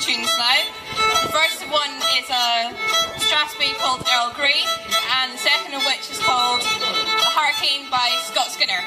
tunes now. The first one is a Strasby called Earl Grey, and the second of which is called The Hurricane by Scott Skinner.